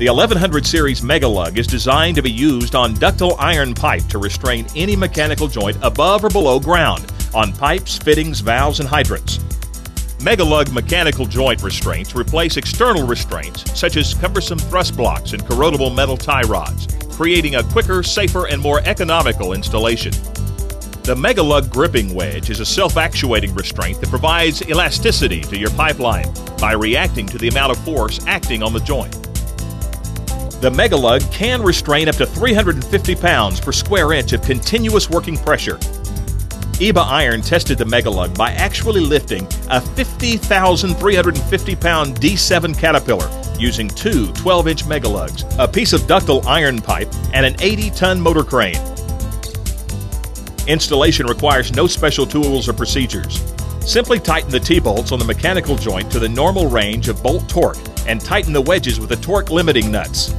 The 1100 series Megalug is designed to be used on ductile iron pipe to restrain any mechanical joint above or below ground on pipes, fittings, valves, and hydrants. Megalug mechanical joint restraints replace external restraints such as cumbersome thrust blocks and corrodable metal tie rods, creating a quicker, safer, and more economical installation. The Megalug gripping wedge is a self-actuating restraint that provides elasticity to your pipeline by reacting to the amount of force acting on the joint. The Megalug can restrain up to 350 pounds per square inch of continuous working pressure. EBA Iron tested the Megalug by actually lifting a 50,350-pound D7 Caterpillar using two 12-inch Megalugs, a piece of ductile iron pipe, and an 80-ton motor crane. Installation requires no special tools or procedures. Simply tighten the T-bolts on the mechanical joint to the normal range of bolt torque and tighten the wedges with the torque limiting nuts.